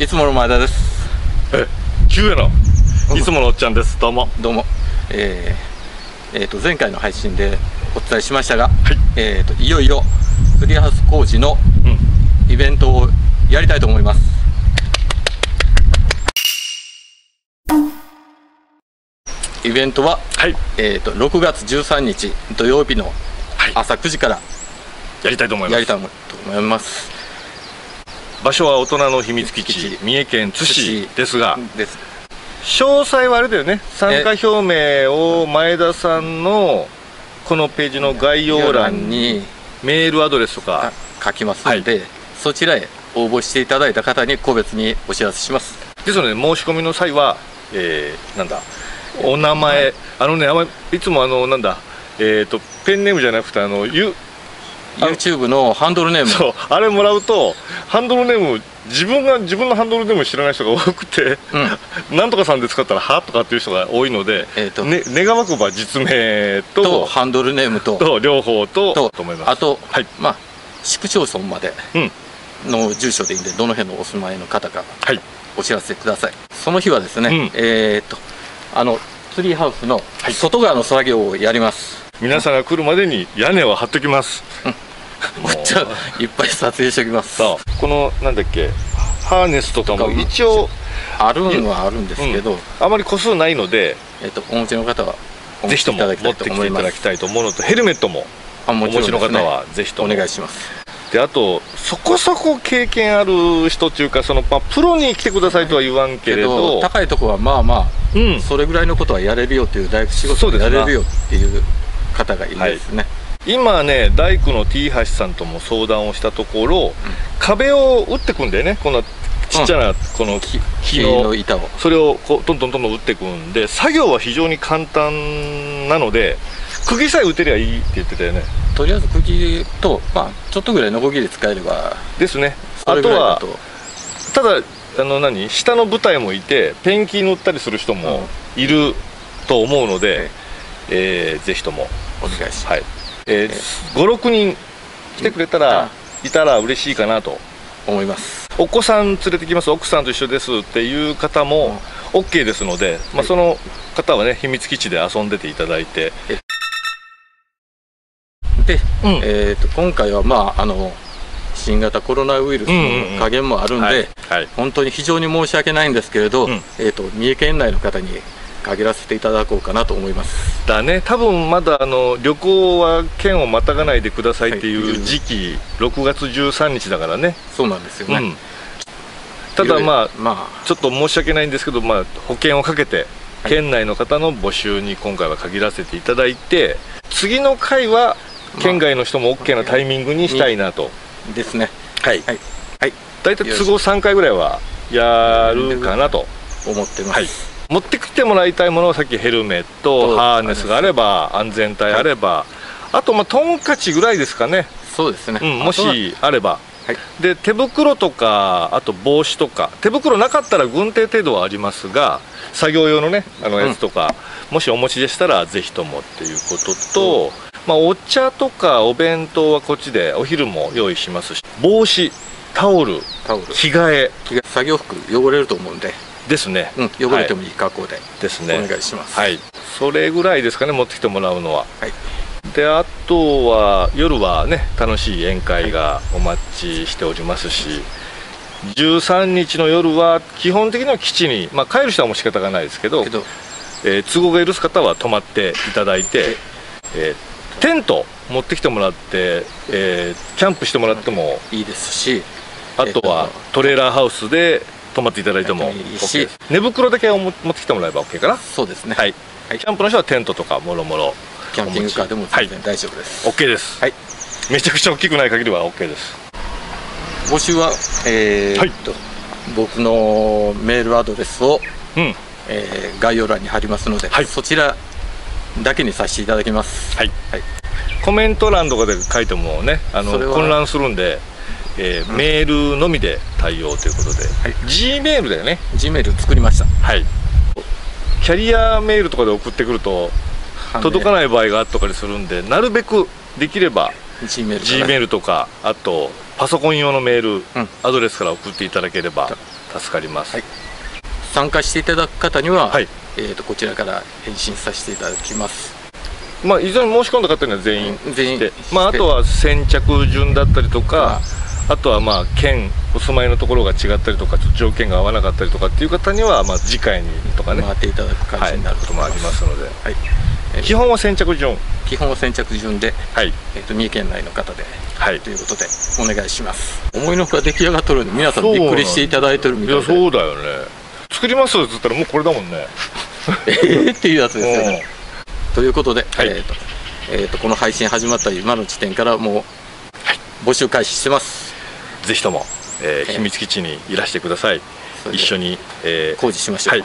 いつもの前田です。急やな。いつものおっちゃんです。どうもどうも。前回の配信でお伝えしましたが、はい、いよいよツリーハウス工事のイベントをやりたいと思います。イベントは、はい、6月13日土曜日の朝9時からやりたいと思います。場所は大人の秘密基地、三重県津市ですが、詳細はあれだよね、参加表明を前田さんのこのページの概要欄にメールアドレスとか書きますので、はい、そちらへ応募していただいた方に個別にお知らせします。ですので申し込みの際は、なんだお名前、はい、いつもなんだペンネームじゃなくてYouTube のハンドルネーム、そうあれもらうとハンドルネーム、自分のハンドルネーム知らない人が多くて、なんとかさんで使ったらはとかっていう人が多いので、願わくば実名とハンドルネームと両方とあと市区町村までの住所でいいんで、どの辺のお住まいの方かお知らせください。その日はですね、ツリーハウスの外側の作業をやります。皆さんが来るまでに屋根は張っときます。もうちょいっぱい撮影しておきます。このなんだっけハーネスとかも一応あるのはあるんですけど、あまり個数ないので、お持ちの方はぜひとも持ってきていただきたいと思うのと、ヘルメットもお持ちの方はぜひともお願いします。であとそこそこ経験ある人というか、プロに来てくださいとは言わんけれど、高いところはまあまあそれぐらいのことはやれるよという、大工仕事やれるよっていう方がいるんですね。今ね、大工の T 橋さんとも相談をしたところ、壁を打ってくんでね、こんなちっちゃなこの木の板を、それをこうどんどんどんどん打ってくんで、作業は非常に簡単なので釘さえ打てりゃいいって言ってたよね。とりあえず釘と、ちょっとぐらいのこぎり使えればですね。あとはただ下の舞台もいて、ペンキ塗ったりする人もいると思うので、ぜひともお願いします。56人来てくれたら嬉しいかなと思います。お子さん連れてきます、奥さんと一緒ですっていう方も OK ですので、その方はね、秘密基地で遊んでていただいて、で、今回は新型コロナウイルスの加減もあるんで、本当に非常に申し訳ないんですけれど、三重県内の方に限らせていただこうかなと思います。だね、多分まだ旅行は県をまたがないでくださいっていう時期、6月13日だからね。そうなんですよね、ただちょっと申し訳ないんですけど、保険をかけて県内の方の募集に今回は限らせていただいて、次の回は県外の人も OK なタイミングにしたいなとですね。はい、大体都合3回ぐらいはやるかなと思ってます。持ってきてもらいたいものは、さっきヘルメット、ハーネスがあれば、安全帯あれば、あとトンカチぐらいですかね。そうですね、もしあれば。で手袋とか、あと帽子とか、手袋なかったら軍手程度はありますが、作業用のねやつとか、もしお持ちでしたらぜひともっていうことと、お茶とかお弁当はこっちでお昼も用意しますし、帽子、タオル、着替え、作業服汚れると思うんでですね、汚れてもいい格好でですね、お願いします。それぐらいですかね、持ってきてもらうのは。であとは夜はね、楽しい宴会がお待ちしておりますし、13日の夜は基本的には基地に、帰る人はもう仕方がないですけど、都合が許す方は泊まっていただいて、テント持ってきてもらって、キャンプしてもらってもいいですし、あとはトレーラーハウスで泊まっていただいても OK です。寝袋だけ持ってきてもらえば OK かな。そうですね、キャンプの人はテントとかもろもろ、キャンピングカーでも全然大丈夫です。 OK です。めちゃくちゃ大きくない限りは OK です。募集は僕のメールアドレスを概要欄に貼りますので、そちらだけにさせていただきます。コメント欄とかで書いてもね、混乱するんで、メールのみで対応ということで、G メールだよね。G メール作りました。キャリアメールとかで送ってくると届かない場合があったりするんで、なるべくできれば G メールとか、あとパソコン用のメールアドレスから送っていただければ助かります、はい、参加していただく方には、はい、こちらから返信させていただきます。まあ、いずれ申し込んだ方には全員して、まあ、あとは先着順だったりとか、あとはまあ県お住まいのところが違ったりとか、ちょっと条件が合わなかったりとかっていう方には、まあ次回にとかね、回っていただく感じになることもありますので、はい、基本は先着順、で、はい、三重県内の方で、はい、ということでお願いします。思いのほか出来上がっとるんで、皆さんびっくりしていただいてるみたいで。そうだよね。作りますって言ったらもうこれだもんね。っていうやつですよね。ということで、この配信始まった今の時点からもう募集開始してます。ぜひとも、秘密基地にいらしてください。一緒に、工事しましょう。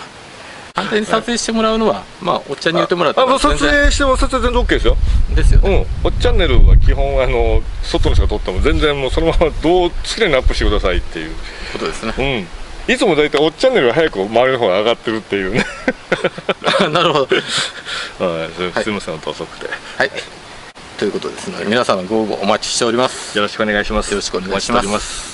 簡単に撮影してもらうのは、まあおっちゃんに言ってもらっても撮影しても撮影全然 OK ですよ。ですよね。おっちゃんねるは基本外の人が撮っても全然もうそのままどう好きなようにアップしてくださいっていうことですね。いつもだいたいおっちゃんねるが早く周りの方が上がってるっていうね。なるほど。すみません、遅くて。はい。ということですので、皆さんのご応募お待ちしております。よろしくお願いします。